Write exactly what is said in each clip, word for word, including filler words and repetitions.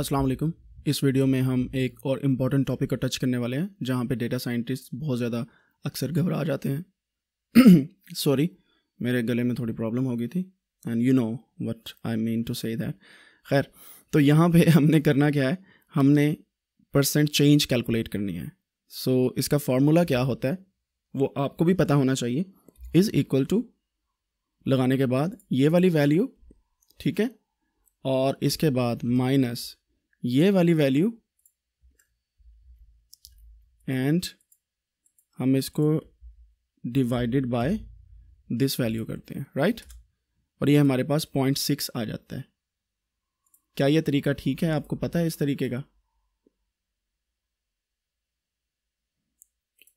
अस्सलाम वालेकुम। इस वीडियो में हम एक और इम्पॉर्टेंट टॉपिक को टच करने वाले हैं जहाँ पे डेटा साइंटिस्ट बहुत ज़्यादा अक्सर घबरा जाते हैं। सॉरी मेरे गले में थोड़ी प्रॉब्लम हो गई थी and you know what I mean to say that. खैर तो यहाँ पे हमने करना क्या है, हमने परसेंट चेंज कैलकुलेट करनी है। सो so, इसका फार्मूला क्या होता है वो आपको भी पता होना चाहिए। इज़ इक्वल टू लगाने के बाद ये वाली वैल्यू, ठीक है, और इसके बाद माइनस ये वाली वैल्यू एंड हम इसको डिवाइडेड बाय दिस वैल्यू करते हैं, राइट right? और ये हमारे पास पॉइंट सिक्स आ जाता है। क्या ये तरीका ठीक है? आपको पता है इस तरीके का?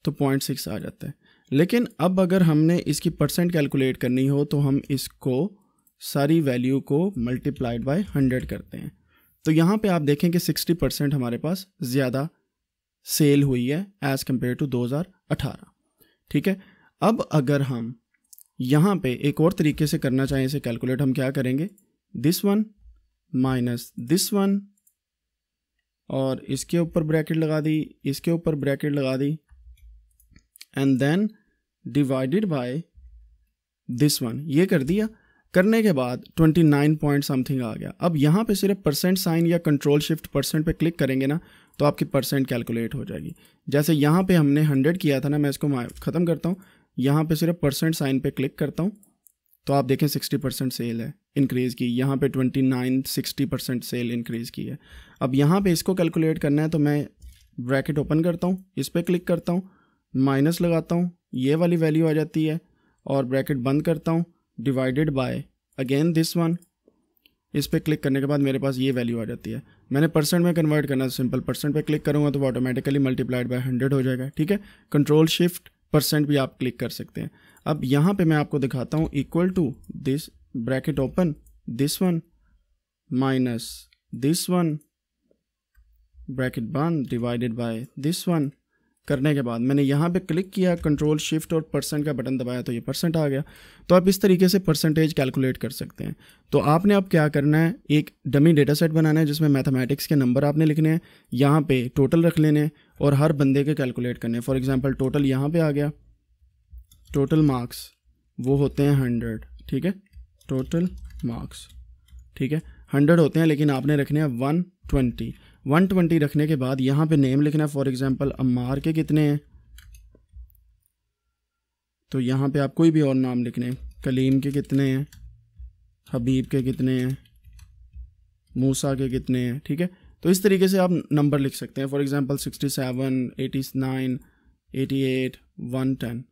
तो पॉइंट सिक्स आ जाता है। लेकिन अब अगर हमने इसकी परसेंट कैलकुलेट करनी हो तो हम इसको सारी वैल्यू को मल्टीप्लाइड बाय हंड्रेड करते हैं। तो यहाँ पे आप देखें कि सिक्सटी परसेंट हमारे पास ज़्यादा सेल हुई है एज़ कम्पेयर टू दो हज़ार अठारह, ठीक है। अब अगर हम यहाँ पे एक और तरीके से करना चाहें इसे कैलकुलेट, हम क्या करेंगे, this one minus this one और इसके ऊपर ब्रैकेट लगा दी, इसके ऊपर ब्रैकेट लगा दी and then divided by this one, ये कर दिया। करने के बाद उनतीस पॉइंट समथिंग आ गया। अब यहाँ पे सिर्फ परसेंट साइन या कंट्रोल शिफ्ट परसेंट पे क्लिक करेंगे ना तो आपकी परसेंट कैलकुलेट हो जाएगी। जैसे यहाँ पे हमने हंड्रेड किया था ना, मैं इसको ख़त्म करता हूँ, यहाँ पे सिर्फ परसेंट साइन पे क्लिक करता हूँ तो आप देखें सिक्सटी परसेंट सेल है इंक्रीज़ की, यहाँ पे उनतीस सिक्सटी परसेंट सेल इंक्रीज़ की है। अब यहाँ पर इसको कैलकुलेट करना है तो मैं ब्रैकेट ओपन करता हूँ, इस पर क्लिक करता हूँ, माइनस लगाता हूँ, ये वाली वैल्यू आ जाती है और ब्रैकेट बंद करता हूँ, divided by again this one, इस पर क्लिक करने के बाद मेरे पास ये वैल्यू आ जाती है। मैंने परसेंट में कन्वर्ट करना है, सिंपल परसेंट पे क्लिक करूँगा तो वो ऑटोमेटिकली मल्टीप्लाइड बाय हंड्रेड हो जाएगा, ठीक है। कंट्रोल शिफ्ट परसेंट भी आप क्लिक कर सकते हैं। अब यहाँ पे मैं आपको दिखाता हूँ, equal to this bracket open this one minus this one bracket बंद डिवाइडेड बाय दिस वन। करने के बाद मैंने यहाँ पे क्लिक किया, कंट्रोल शिफ्ट और परसेंट का बटन दबाया तो ये परसेंट आ गया। तो आप इस तरीके से परसेंटेज कैलकुलेट कर सकते हैं। तो आपने अब क्या करना है, एक डमी डेटा सेट बनाना है जिसमें मैथमेटिक्स के नंबर आपने लिखने हैं, यहाँ पे टोटल रख लेने हैं और हर बंदे के कैलकुलेट करने हैं। फॉर एग्जाम्पल टोटल यहाँ पर आ गया, टोटल मार्क्स वो होते हैं हंड्रेड, ठीक है, टोटल मार्क्स, ठीक है, हंड्रेड होते हैं लेकिन आपने रखने हैं वन ट्वेंटी वन ट्वेंटी। रखने के बाद यहाँ पे नेम लिखना है, फॉर एग्जांपल अम्मार के कितने हैं, तो यहाँ पे आप कोई भी और नाम लिखने हैं, कलीम के कितने हैं, हबीब के कितने हैं, मूसा के कितने हैं, ठीक है। तो इस तरीके से आप नंबर लिख सकते हैं, for example sixty seven eighty nine eighty eight one ten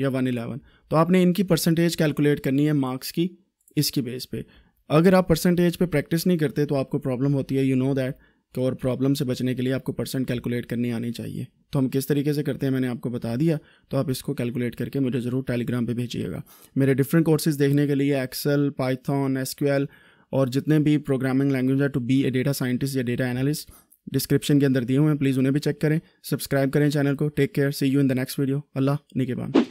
या वन इलेवन। तो आपने इनकी परसेंटेज कैलकुलेट करनी है मार्क्स की, इसकी बेस पे। अगर आप परसेंटेज पे प्रैक्टिस नहीं करते तो आपको प्रॉब्लम होती है, यू नो दैट। तो और प्रॉब्लम से बचने के लिए आपको परसेंट कैलकुलेट करनी आनी चाहिए। तो हम किस तरीके से करते हैं मैंने आपको बता दिया। तो आप इसको कैलकुलेट करके मुझे ज़रूर टेलीग्राम पे भेजिएगा। मेरे डिफरेंट कोर्सेज़ देखने के लिए एक्सेल, पाइथन, एसक्यूएल और जितने भी प्रोग्रामिंग लैंग्वेज है to be a data scientist या डेटा एनालिस्ट डिस्क्रिप्शन के अंदर दिए हुए हैं, प्लीज़ उन्हें भी चेक करें। सब्सक्राइब करें चैनल को। Take care, see you in the next video. Allah निगहबान।